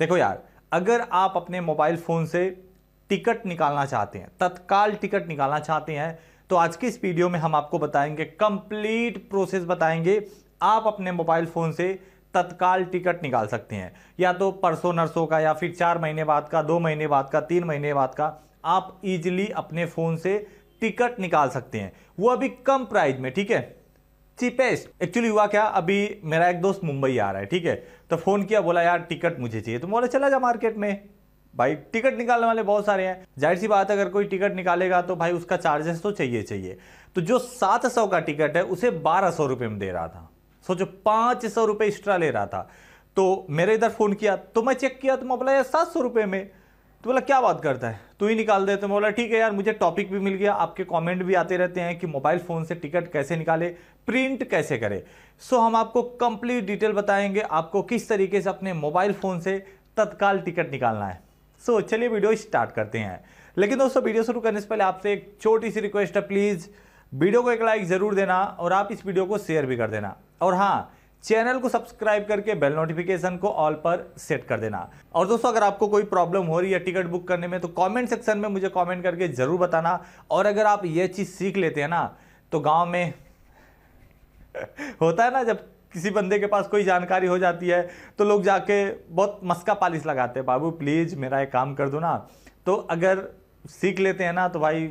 देखो यार, अगर आप अपने मोबाइल फ़ोन से टिकट निकालना चाहते हैं, तत्काल टिकट निकालना चाहते हैं, तो आज की इस वीडियो में हम आपको बताएंगे, कंप्लीट प्रोसेस बताएंगे। आप अपने मोबाइल फ़ोन से तत्काल टिकट निकाल सकते हैं, या तो परसों नरसों का, या फिर 4 महीने बाद का, 2 महीने बाद का, 3 महीने बाद का। आप इजीली अपने फ़ोन से टिकट निकाल सकते हैं, वो अभी कम प्राइस में, ठीक है, चीपेस्ट। एक्चुअली हुआ क्या, अभी मेरा एक दोस्त मुंबई आ रहा है, ठीक है, तो फ़ोन किया, बोला यार टिकट मुझे चाहिए, तो बोला चला जा मार्केट में। भाई टिकट निकालने वाले बहुत सारे हैं, जाहिर सी बात है, अगर कोई टिकट निकालेगा तो भाई उसका चार्जेस तो चाहिए। तो जो 700 का टिकट है उसे 1200 रुपये में दे रहा था, सोचो 500 रुपये एक्स्ट्रा ले रहा था। तो मेरे इधर फ़ोन किया, तो मैं चेक किया, तो मैं बोला यार 700 रुपये में, तो बोला क्या बात करता है, तू ही निकाल दे। तो मैं बोला ठीक है यार, मुझे टॉपिक भी मिल गया, आपके कमेंट भी आते रहते हैं कि मोबाइल फ़ोन से टिकट कैसे निकाले, प्रिंट कैसे करें। सो हम आपको कंप्लीट डिटेल बताएंगे, आपको किस तरीके से अपने मोबाइल फ़ोन से तत्काल टिकट निकालना है। सो चलिए वीडियो स्टार्ट करते हैं। लेकिन दोस्तों, वीडियो शुरू करने से पहले आपसे एक छोटी सी रिक्वेस्ट है, प्लीज़ वीडियो को एक लाइक ज़रूर देना, और आप इस वीडियो को शेयर भी कर देना, और हाँ, चैनल को सब्सक्राइब करके बेल नोटिफिकेशन को ऑल पर सेट कर देना। और दोस्तों, अगर आपको कोई प्रॉब्लम हो रही है टिकट बुक करने में, तो कमेंट सेक्शन में मुझे कमेंट करके ज़रूर बताना। और अगर आप ये चीज़ सीख लेते हैं ना, तो गांव में होता है ना, जब किसी बंदे के पास कोई जानकारी हो जाती है तो लोग जाके बहुत मस्का पालिश लगाते हैं, बाबू प्लीज़ मेरा एक काम कर दो ना। तो अगर सीख लेते हैं ना, तो भाई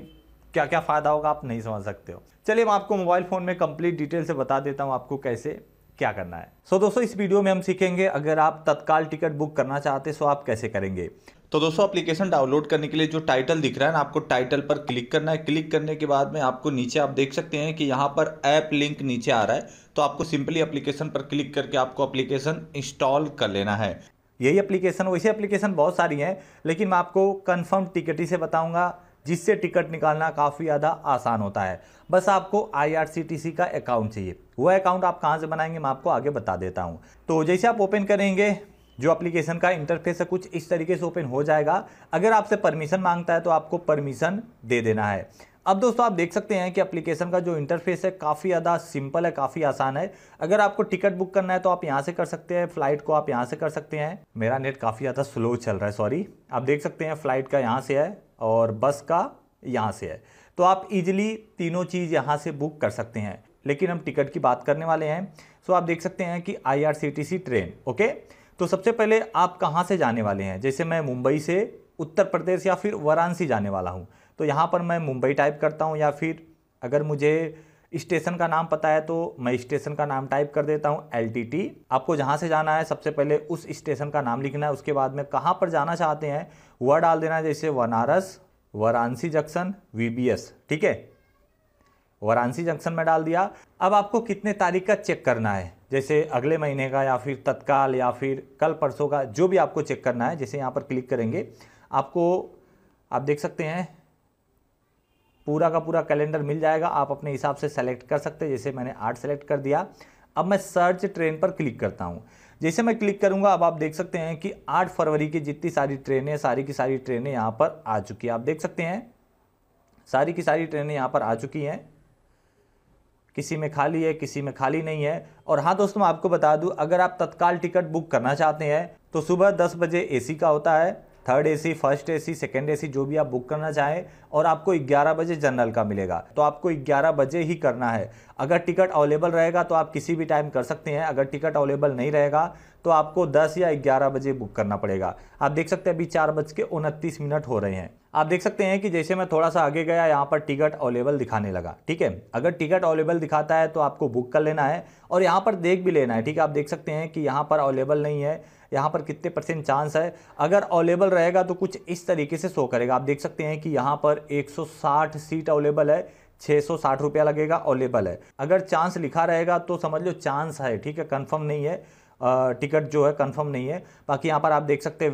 क्या क्या फ़ायदा होगा आप नहीं समझ सकते हो। चलिए मैं आपको मोबाइल फ़ोन में कंप्लीट डिटेल से बता देता हूँ आपको कैसे क्या करना है। सो दोस्तों, इस वीडियो में हम सीखेंगे, अगर आप तत्काल टिकट बुक करना चाहते हैं तो आप कैसे करेंगे। तो दोस्तों, एप्लीकेशन डाउनलोड करने के लिए जो टाइटल दिख रहा है ना, आपको टाइटल पर क्लिक करना है। क्लिक करने के बाद में आपको नीचे आप देख सकते हैं कि यहाँ पर ऐप लिंक नीचे आ रहा है, तो आपको सिंपली एप्लीकेशन पर क्लिक करके आपको एप्लीकेशन इंस्टॉल कर लेना है। यही एप्लीकेशन, वैसे एप्लीकेशन बहुत सारी हैं, लेकिन मैं आपको कन्फर्म टिकट ही से बताऊँगा, जिससे टिकट निकालना काफ़ी ज़्यादा आसान होता है। बस आपको IRCTC का अकाउंट चाहिए। वह अकाउंट आप कहाँ से बनाएंगे मैं आपको आगे बता देता हूँ। तो जैसे आप ओपन करेंगे, जो एप्लीकेशन का इंटरफेस है कुछ इस तरीके से ओपन हो जाएगा। अगर आपसे परमिशन मांगता है तो आपको परमिशन दे देना है। अब दोस्तों, आप देख सकते हैं कि एप्लीकेशन का जो इंटरफेस है काफ़ी ज़्यादा सिंपल है, काफ़ी आसान है। अगर आपको टिकट बुक करना है तो आप यहाँ से कर सकते हैं, फ्लाइट को आप यहाँ से कर सकते हैं। मेरा नेट काफ़ी ज़्यादा स्लो चल रहा है, सॉरी। आप देख सकते हैं फ्लाइट का यहाँ से है और बस का यहाँ से है, तो आप इजीली तीनों चीज़ यहाँ से बुक कर सकते हैं। लेकिन हम टिकट की बात करने वाले हैं। सो आप देख सकते हैं कि IRCTC ट्रेन, ओके। तो सबसे पहले आप कहाँ से जाने वाले हैं, जैसे मैं मुंबई से उत्तर प्रदेश या फिर वाराणसी जाने वाला हूँ, तो यहाँ पर मैं मुंबई टाइप करता हूँ, या फिर अगर मुझे स्टेशन का नाम पता है तो मैं स्टेशन का नाम टाइप कर देता हूँ, LTT। आपको जहाँ से जाना है सबसे पहले उस स्टेशन का नाम लिखना है, उसके बाद में कहाँ पर जाना चाहते हैं वह डाल देना है, जैसे बनारस वाराणसी जंक्शन VBS, ठीक है, वाराणसी जंक्शन में डाल दिया। अब आपको कितने तारीख का चेक करना है, जैसे अगले महीने का, या फिर तत्काल, या फिर कल परसों का, जो भी आपको चेक करना है। जैसे यहाँ पर क्लिक करेंगे, आपको आप देख सकते हैं पूरा का पूरा कैलेंडर मिल जाएगा, आप अपने हिसाब से सेलेक्ट कर सकते हैं। जैसे मैंने 8 सेलेक्ट कर दिया। अब मैं सर्च ट्रेन पर क्लिक करता हूं। जैसे मैं क्लिक करूंगा, अब आप देख सकते हैं कि 8 फरवरी की जितनी सारी ट्रेनें, सारी की सारी ट्रेनें यहां पर आ चुकी हैं। आप देख सकते हैं सारी की सारी ट्रेनें यहाँ पर आ चुकी हैं, किसी में खाली है, किसी में खाली नहीं है। और हाँ दोस्तों, मैं आपको बता दूँ, अगर आप तत्काल टिकट बुक करना चाहते हैं तो सुबह 10 बजे AC का होता है, third AC, first AC, second AC, जो भी आप बुक करना चाहें, और आपको 11 बजे जनरल का मिलेगा। तो आपको 11 बजे ही करना है। अगर टिकट अवेलेबल रहेगा तो आप किसी भी टाइम कर सकते हैं, अगर टिकट अवेलेबल नहीं रहेगा तो आपको 10 या 11 बजे बुक करना पड़ेगा। आप देख सकते हैं अभी 4:29 हो रहे हैं। आप देख सकते हैं कि जैसे मैं थोड़ा सा आगे गया, यहाँ पर टिकट अवेलेबल दिखाने लगा, ठीक है। अगर टिकट अवेलेबल दिखाता है तो आपको बुक कर लेना है, और यहाँ पर देख भी लेना है, ठीक है। आप देख सकते हैं कि यहाँ पर अवेलेबल नहीं है, यहाँ पर कितने % चांस है। अगर अवेलेबल रहेगा तो कुछ इस तरीके से शो करेगा। आप देख सकते हैं कि यहाँ पर 160 सीट अवेलेबल है, 660 रुपया लगेगा, अवेलेबल है। अगर चांस लिखा रहेगा तो समझ लो चांस है, ठीक है, कन्फर्म नहीं है, टिकट जो है कन्फर्म नहीं है। बाकी यहाँ पर आप देख सकते हैं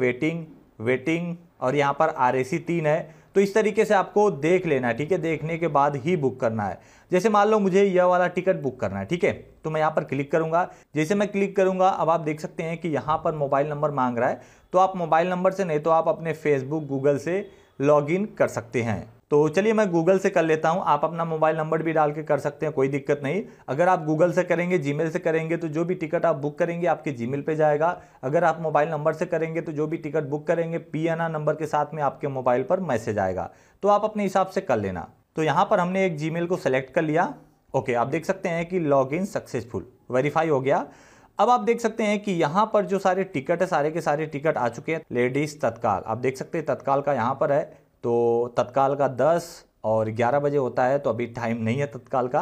वेटिंग, और यहाँ पर RAC 3 है। तो इस तरीके से आपको देख लेना है, ठीक है, देखने के बाद ही बुक करना है। जैसे मान लो मुझे यह वाला टिकट बुक करना है, ठीक है, तो मैं यहाँ पर क्लिक करूँगा। जैसे मैं क्लिक करूँगा, अब आप देख सकते हैं कि यहाँ पर मोबाइल नंबर मांग रहा है, तो आप मोबाइल नंबर से नहीं तो आप अपने फेसबुक, गूगल से लॉगिन कर सकते हैं। तो चलिए मैं गूगल से कर लेता हूं, आप अपना मोबाइल नंबर भी डाल के कर सकते हैं, कोई दिक्कत नहीं। अगर आप गूगल से करेंगे, जीमेल से करेंगे तो जो भी टिकट आप बुक करेंगे आपके जीमेल पे जाएगा। अगर आप मोबाइल नंबर से करेंगे तो जो भी टिकट बुक करेंगे PNR नंबर के साथ में आपके मोबाइल पर मैसेज आएगा, तो आप अपने हिसाब से कर लेना। तो यहाँ पर हमने एक जीमेल को सेलेक्ट कर लिया। ओके, आप देख सकते हैं कि लॉगिन सक्सेसफुल, वेरीफाई हो गया। अब आप देख सकते हैं कि यहाँ पर जो सारे टिकट है, सारे के सारे टिकट आ चुके हैं। लेडीज़ तत्काल, आप देख सकते हैं तत्काल का यहाँ पर है, तो तत्काल का 10 और 11 बजे होता है, तो अभी टाइम नहीं है तत्काल का।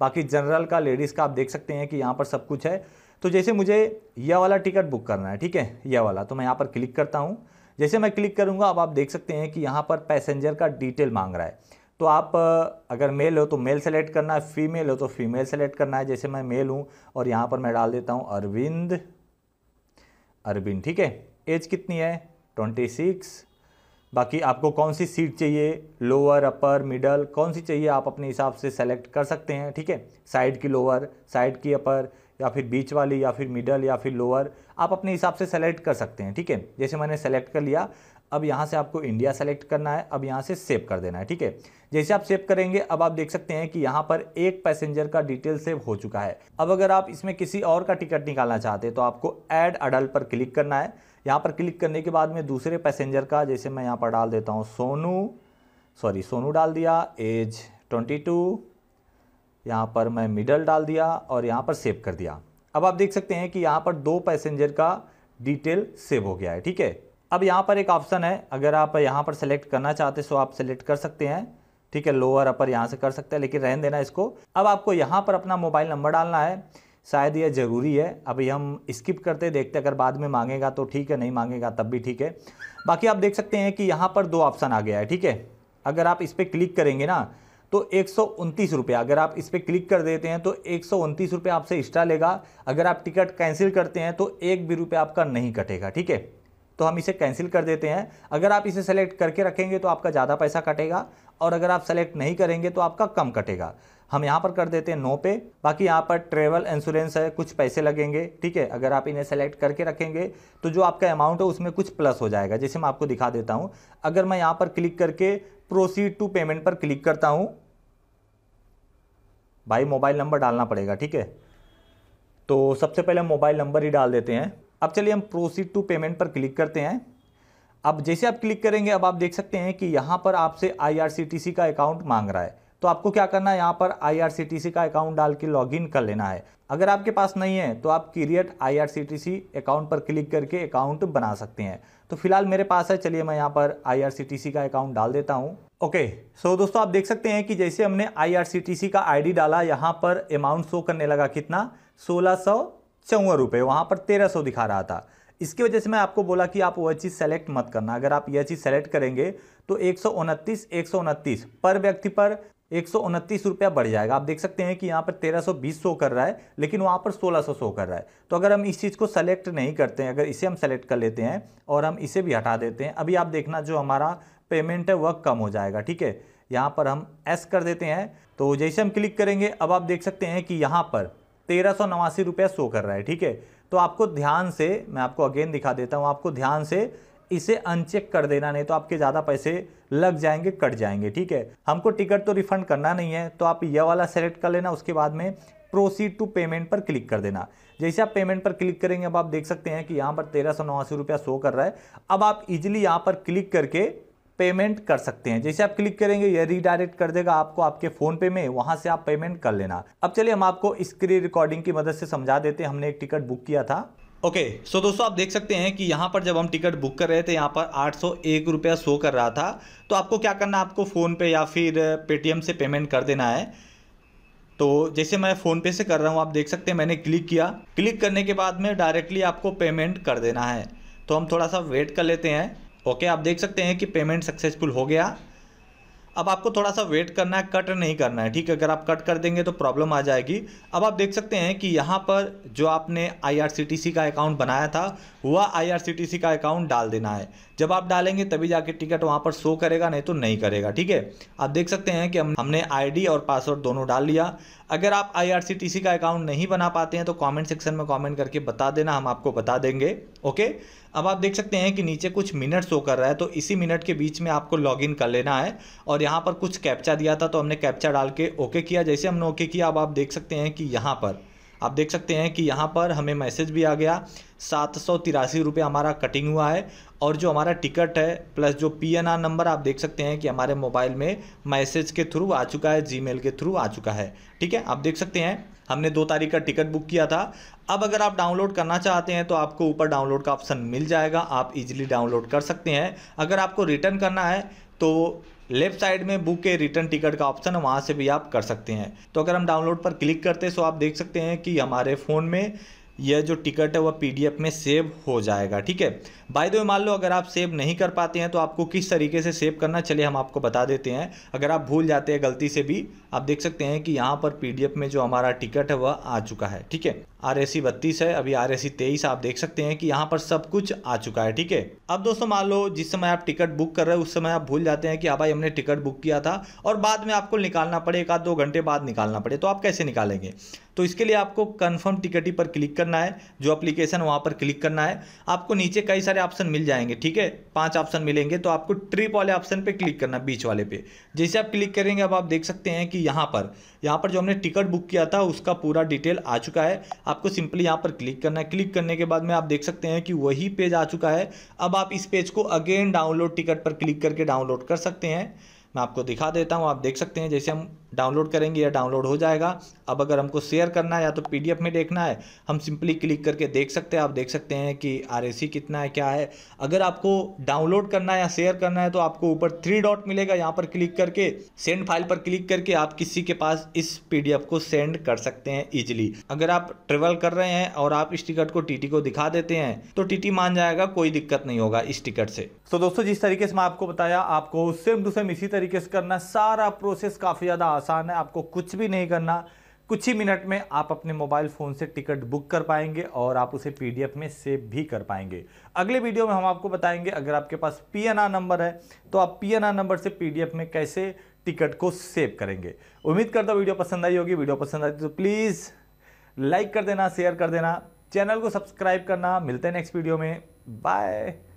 बाकी जनरल का, लेडीज़ का आप देख सकते हैं कि यहाँ पर सब कुछ है। तो जैसे मुझे यह वाला टिकट बुक करना है, ठीक है, यह वाला, तो मैं यहाँ पर क्लिक करता हूँ। जैसे मैं क्लिक करूँगा, अब आप देख सकते हैं कि यहाँ पर पैसेंजर का डिटेल मांग रहा है। तो आप अगर मेल हो तो मेल सेलेक्ट करना है, फीमेल हो तो फीमेल सेलेक्ट करना है। जैसे मैं मेल हूँ और यहाँ पर मैं डाल देता हूँ अरविंद, ठीक है। एज कितनी है, 26। बाकी आपको कौन सी सीट चाहिए, लोअर, अपर, मिडल, कौन सी चाहिए आप अपने हिसाब से सेलेक्ट कर सकते हैं, ठीक है। साइड की लोअर, साइड की अपर, या फिर बीच वाली, या फिर मिडल, या फिर लोअर, आप अपने हिसाब से सेलेक्ट कर सकते हैं, ठीक है। जैसे मैंने सेलेक्ट कर लिया, अब यहाँ से आपको इंडिया सेलेक्ट करना है। अब यहाँ से सेव कर देना है, ठीक है। जैसे आप सेव करेंगे, अब आप देख सकते हैं कि यहाँ पर एक पैसेंजर का डिटेल सेव हो चुका है। अब अगर आप इसमें किसी और का टिकट निकालना चाहते हैं तो आपको ऐड अडल्ट पर क्लिक करना है। यहाँ पर क्लिक करने के बाद में दूसरे पैसेंजर का, जैसे मैं यहाँ पर डाल देता हूँ सोनू डाल दिया, एज 22, यहाँ पर मैं मिडल डाल दिया और यहाँ पर सेव कर दिया। अब आप देख सकते हैं कि यहाँ पर 2 पैसेंजर का डिटेल सेव हो गया है, ठीक है। अब यहाँ पर एक ऑप्शन है, अगर आप यहाँ पर सेलेक्ट करना चाहते तो आप सेलेक्ट कर सकते हैं, ठीक है। लोअर, अपर यहाँ से कर सकते हैं, लेकिन रहने देना इसको। अब आपको यहाँ पर अपना मोबाइल नंबर डालना है, शायद यह ज़रूरी है, अभी हम स्किप करते, देखते अगर बाद में मांगेगा तो ठीक है, नहीं मांगेगा तब भी ठीक है। बाकी आप देख सकते हैं कि यहाँ पर 2 ऑप्शन आ गया है, ठीक है। अगर आप इस पर क्लिक करेंगे ना तो 129 रुपये, अगर आप इस पर क्लिक कर देते हैं तो 129 रुपये आपसे एक्स्ट्रा लेगा। अगर आप टिकट कैंसिल करते हैं तो 1 भी रुपया आपका नहीं कटेगा, ठीक है। तो हम इसे कैंसिल कर देते हैं। अगर आप इसे सेलेक्ट करके रखेंगे तो आपका ज़्यादा पैसा कटेगा, और अगर आप सेलेक्ट नहीं करेंगे तो आपका कम कटेगा। हम यहाँ पर कर देते हैं 9 पे। बाकी यहाँ पर ट्रेवल इंश्योरेंस है, कुछ पैसे लगेंगे, ठीक है। अगर आप इन्हें सेलेक्ट करके रखेंगे तो जो आपका अमाउंट है उसमें कुछ प्लस हो जाएगा। जैसे मैं आपको दिखा देता हूँ, अगर मैं यहाँ पर क्लिक करके प्रोसीड टू पेमेंट पर क्लिक करता हूँ, भाई मोबाइल नंबर डालना पड़ेगा, ठीक है। तो सबसे पहले मोबाइल नंबर ही डाल देते हैं। अब चलिए हम प्रोसीड टू पेमेंट पर क्लिक करते हैं। अब जैसे आप क्लिक करेंगे, अब आप देख सकते हैं कि यहाँ पर आपसे IRCTC का अकाउंट मांग रहा है। तो आपको क्या करना है, यहाँ पर IRCTC का अकाउंट डाल के लॉगिन कर लेना है। अगर आपके पास नहीं है तो आप क्रिएट IRCTC अकाउंट पर क्लिक करके अकाउंट बना सकते हैं। तो फिलहाल मेरे पास है, चलिए मैं यहाँ पर IRCTC का अकाउंट डाल देता हूँ। ओके, सो दोस्तों आप देख सकते हैं कि जैसे हमने IRCTC का ID डाला, यहाँ पर अमाउंट शो करने लगा, कितना, 1654 रुपये, वहाँ पर 1300 दिखा रहा था। इसकी वजह से मैं आपको बोला कि आप वह चीज़ सेलेक्ट मत करना। अगर आप यह चीज़ सेलेक्ट करेंगे तो 129 पर व्यक्ति पर 129 रुपया बढ़ जाएगा। आप देख सकते हैं कि यहाँ पर 1320 शो कर रहा है, लेकिन वहाँ पर 1600 शो कर रहा है। तो अगर हम इस चीज़ को सेलेक्ट नहीं करते हैं, अगर इसे हम सेलेक्ट कर लेते हैं और हम इसे भी हटा देते हैं, अभी आप देखना जो हमारा पेमेंट है वह कम हो जाएगा, ठीक है। यहाँ पर हम एस कर देते हैं, तो जैसे हम क्लिक करेंगे अब आप देख सकते हैं कि यहाँ पर 1389 रुपया शो कर रहा है, ठीक है। तो आपको ध्यान से, मैं आपको अगेन दिखा देता हूँ, आपको ध्यान से इसे अनचेक कर देना, नहीं तो आपके ज़्यादा पैसे लग जाएंगे, कट जाएंगे, ठीक है। हमको टिकट तो रिफंड करना नहीं है, तो आप यह वाला सेलेक्ट कर लेना, उसके बाद में प्रोसीड टू पेमेंट पर क्लिक कर देना। जैसे आप पेमेंट पर क्लिक करेंगे, अब आप देख सकते हैं कि यहाँ पर 1389 रुपया शो कर रहा है। अब आप इजिली यहाँ पर क्लिक करके पेमेंट कर सकते हैं। जैसे आप क्लिक करेंगे यह रीडायरेक्ट कर देगा आपको आपके फ़ोन पे में, वहाँ से आप पेमेंट कर लेना। अब चलिए हम आपको स्क्रीन रिकॉर्डिंग की मदद से समझा देते हैं, हमने एक टिकट बुक किया था। ओके, सो दोस्तों आप देख सकते हैं कि यहाँ पर जब हम टिकट बुक कर रहे थे यहाँ पर 801 रुपया शो कर रहा था। तो आपको क्या करना है, आपको फ़ोनपे या फिर पेटीएम से पेमेंट कर देना है। तो जैसे मैं फ़ोनपे से कर रहा हूँ, आप देख सकते हैं मैंने क्लिक किया, क्लिक करने के बाद में डायरेक्टली आपको पेमेंट कर देना है। तो हम थोड़ा सा वेट कर लेते हैं। ओके, आप देख सकते हैं कि पेमेंट सक्सेसफुल हो गया। अब आपको थोड़ा सा वेट करना है, कट नहीं करना है, ठीक है। अगर आप कट कर देंगे तो प्रॉब्लम आ जाएगी। अब आप देख सकते हैं कि यहाँ पर जो आपने IRCTC का अकाउंट बनाया था वह IRCTC का अकाउंट डाल देना है। जब आप डालेंगे तभी जाके टिकट वहाँ पर शो करेगा, नहीं तो नहीं करेगा, ठीक है। आप देख सकते हैं कि हमने ID और पासवर्ड दोनों डाल लिया। अगर आप IRCTC का अकाउंट नहीं बना पाते हैं तो कॉमेंट सेक्शन में कॉमेंट करके बता देना, हम आपको बता देंगे। ओके। अब आप देख सकते हैं कि नीचे कुछ मिनट शो कर रहा है, तो इसी मिनट के बीच में आपको लॉगिन कर लेना है। और यहाँ पर कुछ कैप्चा दिया था तो हमने कैप्चा डाल के ओके किया। जैसे हमने ओके किया, अब आप देख सकते हैं कि यहाँ पर आप देख सकते हैं कि यहाँ पर हमें मैसेज भी आ गया, 783 रुपये हमारा कटिंग हुआ है। और जो हमारा टिकट है प्लस जो PNR नंबर आप देख सकते हैं कि हमारे मोबाइल में मैसेज के थ्रू आ चुका है, जीमेल के थ्रू आ चुका है। ठीक है, आप देख सकते हैं हमने 2 तारीख का टिकट बुक किया था। अब अगर आप डाउनलोड करना चाहते हैं तो आपको ऊपर डाउनलोड का ऑप्शन मिल जाएगा, आप इजीली डाउनलोड कर सकते हैं। अगर आपको रिटर्न करना है तो लेफ्ट साइड में बुक ए रिटर्न टिकट का ऑप्शन है, वहाँ से भी आप कर सकते हैं। तो अगर हम डाउनलोड पर क्लिक करते हैं तो आप देख सकते हैं कि हमारे फ़ोन में यह जो टिकट है वह PDF में सेव हो जाएगा। ठीक है, बाय द वे मान लो अगर आप सेव नहीं कर पाते हैं तो आपको किस तरीके से सेव करना, चलिए हम आपको बता देते हैं। अगर आप भूल जाते हैं गलती से भी, आप देख सकते हैं कि यहाँ पर PDF में जो हमारा टिकट है वह आ चुका है। ठीक है, RSC 32 है, अभी RSC 23, आप देख सकते हैं कि यहाँ पर सब कुछ आ चुका है। ठीक है, अब दोस्तों मान लो जिस समय आप टिकट बुक कर रहे हो उस समय आप भूल जाते हैं कि हाँ भाई हमने टिकट बुक किया था, और बाद में आपको निकालना पड़े, 1-2 घंटे बाद निकालना पड़े, तो आप कैसे निकालेंगे? तो इसके लिए आपको कन्फर्म टिकट ही पर क्लिक करना है, जो एप्लीकेशन वहाँ पर क्लिक करना है। आपको नीचे कई सारे ऑप्शन मिल जाएंगे, ठीक है, 5 ऑप्शन मिलेंगे, तो आपको ट्रिप वाले ऑप्शन पे क्लिक करना, बीच वाले पे। जैसे आप क्लिक करेंगे अब आप देख सकते हैं कि यहाँ पर जो हमने टिकट बुक किया था उसका पूरा डिटेल आ चुका है। आपको सिंपली यहाँ पर क्लिक करना है। क्लिक करने के बाद में आप देख सकते हैं कि वही पेज आ चुका है। अब आप इस पेज को अगेन डाउनलोड टिकट पर क्लिक करके डाउनलोड कर सकते हैं। मैं आपको दिखा देता हूँ, आप देख सकते हैं जैसे हम डाउनलोड करेंगे या डाउनलोड हो जाएगा। अब अगर हमको शेयर करना है या तो PDF में देखना है, हम सिंपली क्लिक करके देख सकते हैं। आप देख सकते हैं कि RSC कितना है क्या है। अगर आपको डाउनलोड करना है या शेयर करना है तो आपको ऊपर 3 डॉट मिलेगा, यहाँ पर क्लिक करके सेंड फाइल पर क्लिक करके आप किसी के पास इस PDF को सेंड कर सकते हैं ईजिली। अगर आप ट्रेवल कर रहे हैं और आप इस टिकट को TT को दिखा देते हैं तो TT मान जाएगा, कोई दिक्कत नहीं होगा इस टिकट से। तो दोस्तों जिस तरीके से मैं आपको बताया, आपको सेम टू सेम इसी तरीके से करना, सारा प्रोसेस काफ़ी ज़्यादा आसान है। आपको कुछ भी नहीं करना, कुछ ही मिनट में आप अपने मोबाइल फ़ोन से टिकट बुक कर पाएंगे और आप उसे PDF में सेव भी कर पाएंगे। अगले वीडियो में हम आपको बताएंगे अगर आपके पास PNR नंबर है तो आप PNR नंबर से PDF में कैसे टिकट को सेव करेंगे। उम्मीद करता हूँ वीडियो पसंद आई होगी। वीडियो पसंद आई तो प्लीज़ लाइक कर देना, शेयर कर देना, चैनल को सब्सक्राइब करना। मिलते हैं नेक्स्ट वीडियो में, बाय।